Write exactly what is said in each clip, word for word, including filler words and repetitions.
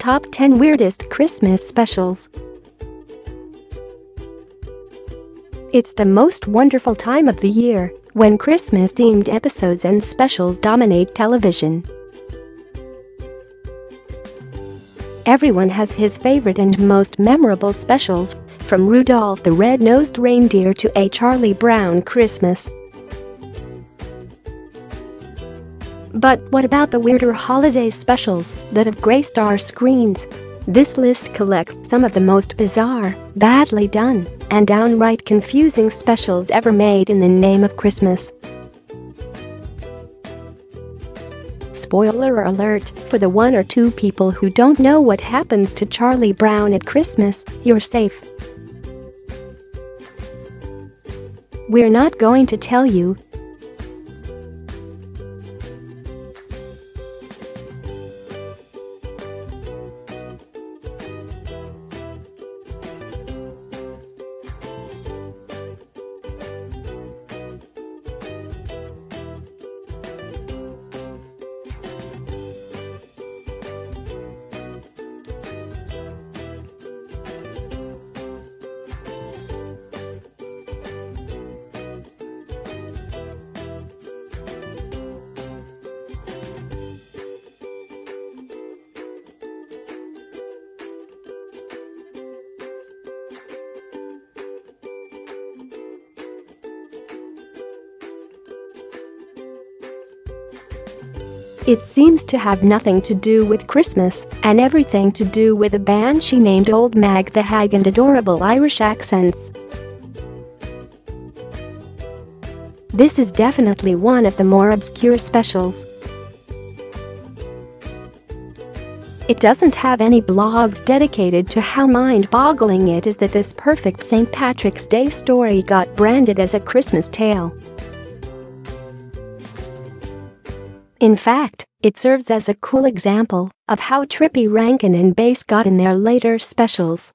Top ten Weirdest Christmas Specials. It's the most wonderful time of the year, when Christmas-themed episodes and specials dominate television. Everyone has his favorite and most memorable specials, from Rudolph the Red-Nosed Reindeer to A Charlie Brown Christmas. But what about the weirder holiday specials that have graced our screens? This list collects some of the most bizarre, badly done, and downright confusing specials ever made in the name of Christmas. Spoiler alert, for the one or two people who don't know what happens to Charlie Brown at Christmas, you're safe. We're not going to tell you. It seems to have nothing to do with Christmas and everything to do with a band she named Old Mag the Hag and adorable Irish accents. This is definitely one of the more obscure specials. It doesn't have any blogs dedicated to how mind-boggling it is that this perfect Saint Patrick's Day story got branded as a Christmas tale. In fact, it serves as a cool example of how trippy Rankin and Bass got in their later specials.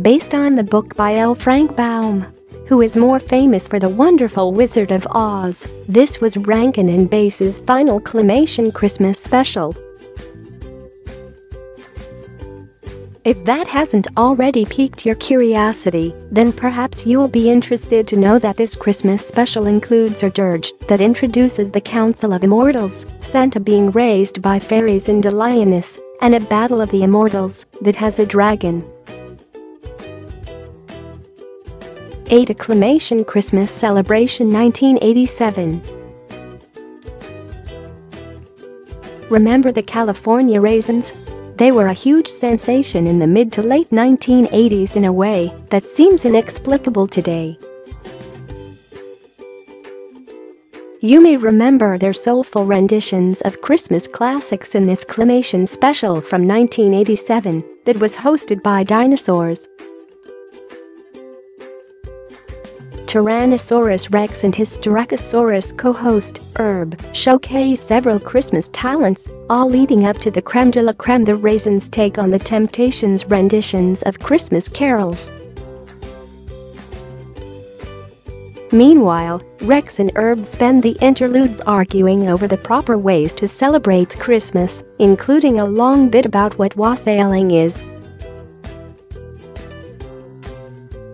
Based on the book by L. Frank Baum, who is more famous for the wonderful Wizard of Oz, this was Rankin and Bass's final Claymation Christmas special. If that hasn't already piqued your curiosity, then perhaps you'll be interested to know that this Christmas special includes a dirge that introduces the Council of Immortals, Santa being raised by fairies into lioness, and a Battle of the Immortals that has a dragon. A Claymation Christmas Celebration nineteen eighty-seven. Remember the California Raisins? They were a huge sensation in the mid to late nineteen eighties in a way that seems inexplicable today. You may remember their soulful renditions of Christmas classics in this Claymation special from nineteen eighty-seven that was hosted by dinosaurs. Tyrannosaurus Rex and his Stegosaurus co-host, Herb, showcase several Christmas talents, all leading up to the creme de la creme the Raisins take on the Temptations' renditions of Christmas carols. Meanwhile, Rex and Herb spend the interludes arguing over the proper ways to celebrate Christmas, including a long bit about what wassailing is.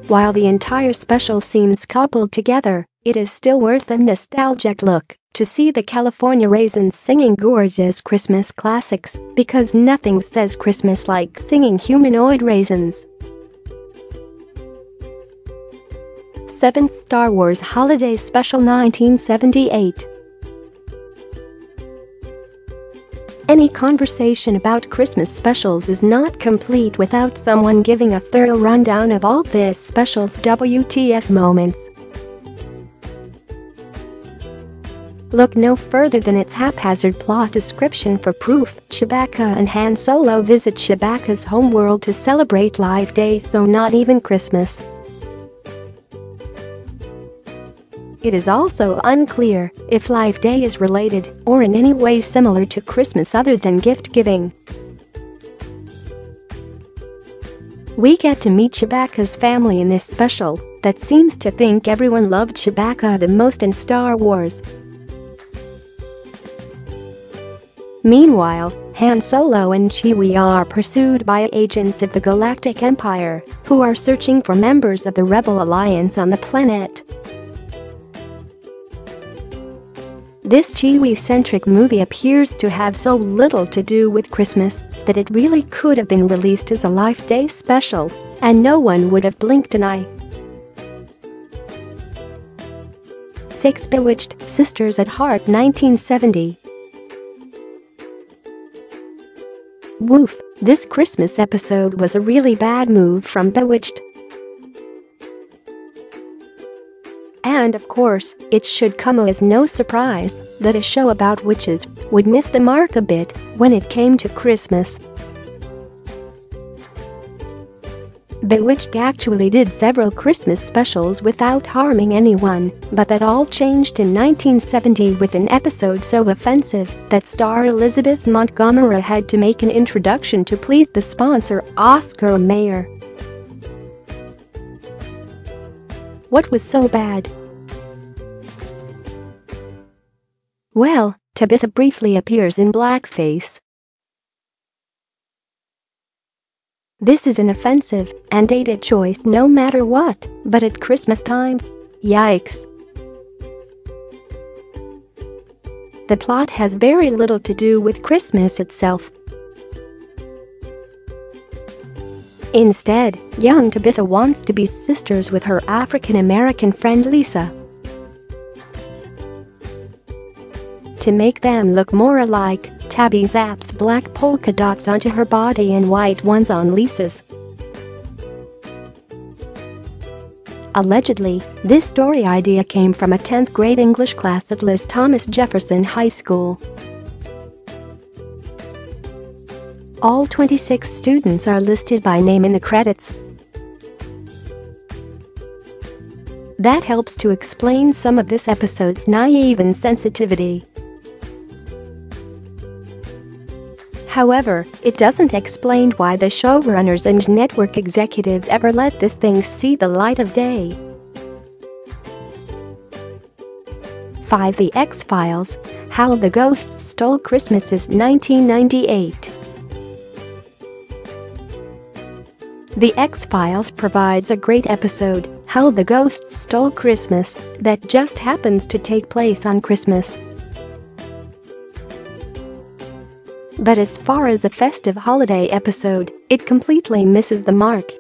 While the entire special seems coupled together, it is still worth a nostalgic look to see the California Raisins singing gorgeous Christmas classics, because nothing says Christmas like singing humanoid raisins. seventh Star Wars Holiday Special nineteen seventy-eight. Any conversation about Christmas specials is not complete without someone giving a thorough rundown of all this special's W T F moments. Look no further than its haphazard plot description for proof. Chewbacca and Han Solo visit Chewbacca's homeworld to celebrate Live Day, so not even Christmas. It is also unclear if Live Day is related or in any way similar to Christmas other than gift-giving. We get to meet Chewbacca's family in this special that seems to think everyone loved Chewbacca the most in Star Wars. Meanwhile, Han Solo and Chewie are pursued by agents of the Galactic Empire, who are searching for members of the Rebel Alliance on the planet. This Chewie-centric movie appears to have so little to do with Christmas that it really could have been released as a Life Day special, and no one would have blinked an eye. six Bewitched, Sisters at Heart nineteen seventy. Woof, this Christmas episode was a really bad move from Bewitched. And of course, it should come as no surprise that a show about witches would miss the mark a bit when it came to Christmas. Bewitched actually did several Christmas specials without harming anyone, but that all changed in nineteen seventy with an episode so offensive that star Elizabeth Montgomery had to make an introduction to please the sponsor, Oscar Mayer. What was so bad? Well, Tabitha briefly appears in blackface. This is an offensive and dated choice no matter what, but at Christmas time? Yikes. The plot has very little to do with Christmas itself. Instead, young Tabitha wants to be sisters with her African-American friend Lisa. To make them look more alike, Tabby zaps black polka dots onto her body and white ones on Lisa's. Allegedly, this story idea came from a tenth grade English class at L I's Thomas Jefferson High School. All twenty-six students are listed by name in the credits. That helps to explain some of this episode's naive insensitivity. However, it doesn't explain why the showrunners and network executives ever let this thing see the light of day. five The X-Files, How the Ghosts Stole Christmas is nineteen ninety-eight. The X-Files provides a great episode, How the Ghosts Stole Christmas, that just happens to take place on Christmas. But as far as a festive holiday episode, it completely misses the mark.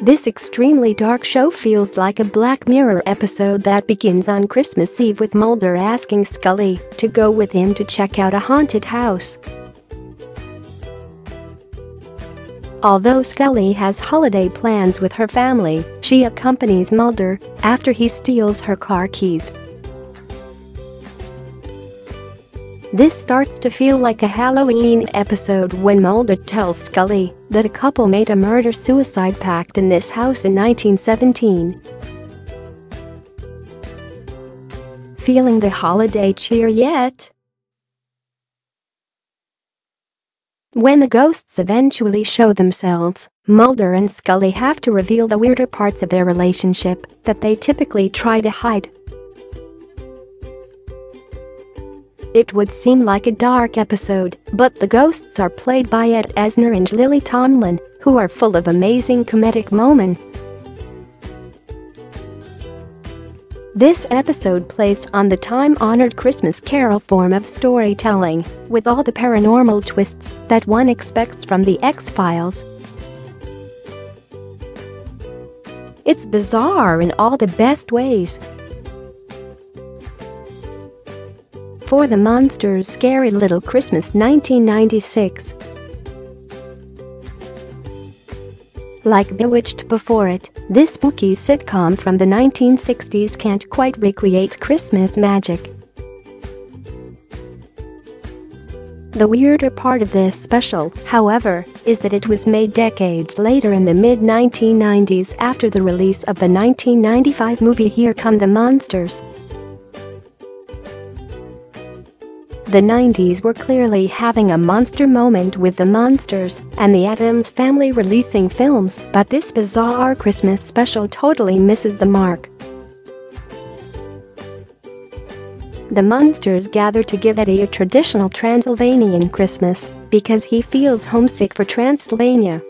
This extremely dark show feels like a Black Mirror episode that begins on Christmas Eve with Mulder asking Scully to go with him to check out a haunted house. Although Scully has holiday plans with her family, she accompanies Mulder after he steals her car keys. This starts to feel like a Halloween episode when Mulder tells Scully that a couple made a murder-suicide pact in this house in nineteen seventeen. Feeling the holiday cheer yet? When the ghosts eventually show themselves, Mulder and Scully have to reveal the weirder parts of their relationship that they typically try to hide. It would seem like a dark episode, but the ghosts are played by Ed Asner and Lily Tomlin, who are full of amazing comedic moments. This episode plays on the time-honored Christmas Carol form of storytelling, with all the paranormal twists that one expects from The X-Files. It's bizarre in all the best ways. For the monster's scary little Christmas nineteen ninety-six. Like Bewitched before it, this spooky sitcom from the nineteen sixties can't quite recreate Christmas magic. The weirder part of this special, however, is that it was made decades later in the mid nineteen nineties after the release of the nineteen ninety-five movie Here Come the Monsters. The nineties were clearly having a monster moment with The Monsters and the Addams Family releasing films, but this bizarre Christmas special totally misses the mark. The Munsters gather to give Eddie a traditional Transylvanian Christmas because he feels homesick for Transylvania.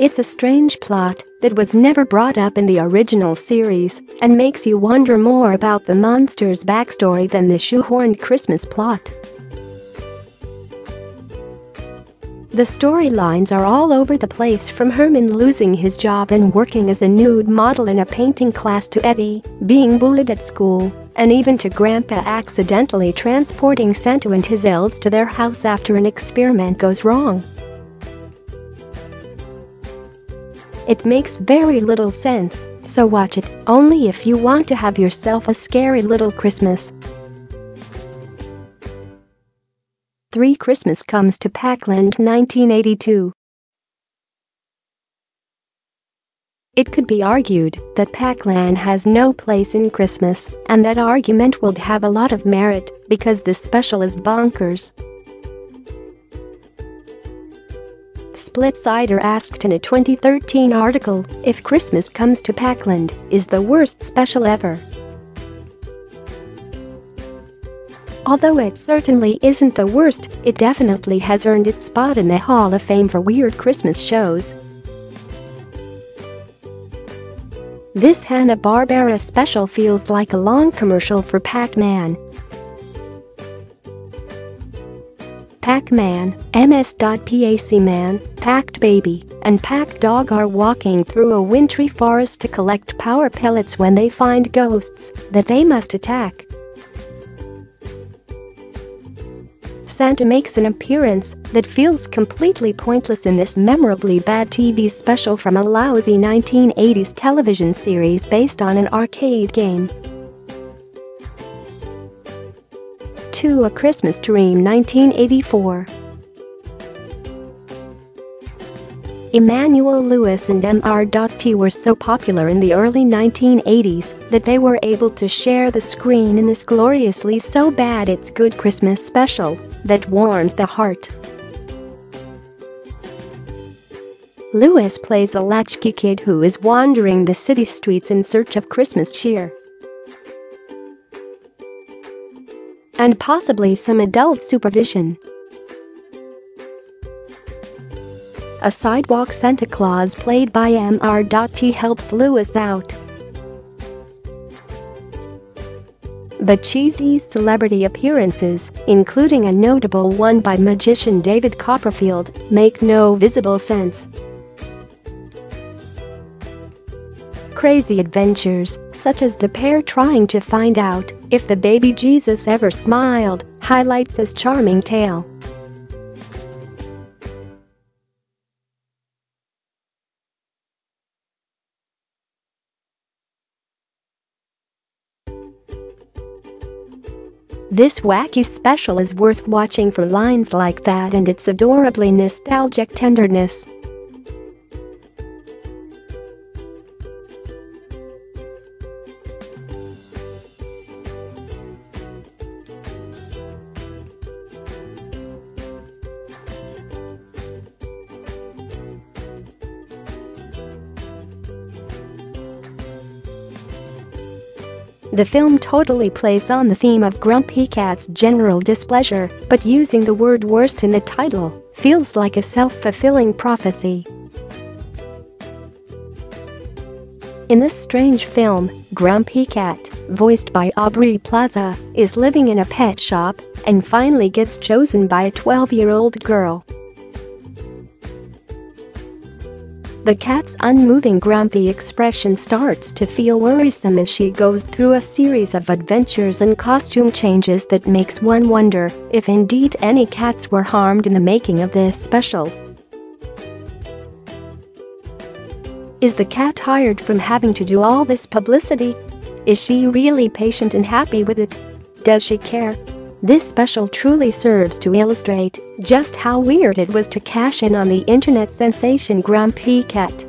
It's a strange plot that was never brought up in the original series and makes you wonder more about the Munsters' backstory than the shoehorned Christmas plot. The storylines are all over the place, from Herman losing his job and working as a nude model in a painting class to Eddie being bullied at school, and even to Grandpa accidentally transporting Santa and his elves to their house after an experiment goes wrong. It makes very little sense, so watch it only if you want to have yourself a scary little Christmas. three Christmas Comes to PacLand nineteen eighty-two. It could be argued that PacLand has no place in Christmas, and that argument would have a lot of merit because this special is bonkers. Splitsider asked in a twenty thirteen article if Christmas Comes to PacLand is the worst special ever. Although it certainly isn't the worst, it definitely has earned its spot in the Hall of Fame for weird Christmas shows. This Hanna-Barbera special feels like a long commercial for Pac-Man. Pac-Man, M S Pac-Man, Packed Baby, and Packed Dog are walking through a wintry forest to collect power pellets when they find ghosts that they must attack. Santa makes an appearance that feels completely pointless in this memorably bad T V special from a lousy nineteen eighties television series based on an arcade game. two A Christmas Dream nineteen eighty-four. Emmanuel Lewis and M R T were so popular in the early nineteen eighties that they were able to share the screen in this gloriously so bad it's good Christmas special that warms the heart. Lewis plays a latchkey kid who is wandering the city streets in search of Christmas cheer. And possibly some adult supervision. A sidewalk Santa Claus played by M R T helps Lewis out. But cheesy celebrity appearances, including a notable one by magician David Copperfield, make no visible sense. Crazy adventures, such as the pair trying to find out if the baby Jesus ever smiled, highlight this charming tale. This wacky special is worth watching for lines like that and its adorably nostalgic tenderness. The film totally plays on the theme of Grumpy Cat's general displeasure, but using the word worst in the title feels like a self-fulfilling prophecy. In this strange film, Grumpy Cat, voiced by Aubrey Plaza, is living in a pet shop and finally gets chosen by a twelve-year-old girl. The cat's unmoving grumpy expression starts to feel worrisome as she goes through a series of adventures and costume changes that makes one wonder if indeed any cats were harmed in the making of this special. Is the cat tired from having to do all this publicity? Is she really patient and happy with it? Does she care? This special truly serves to illustrate just how weird it was to cash in on the internet sensation Grumpy Cat.